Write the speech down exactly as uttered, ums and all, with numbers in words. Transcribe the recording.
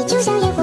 你就像烟火。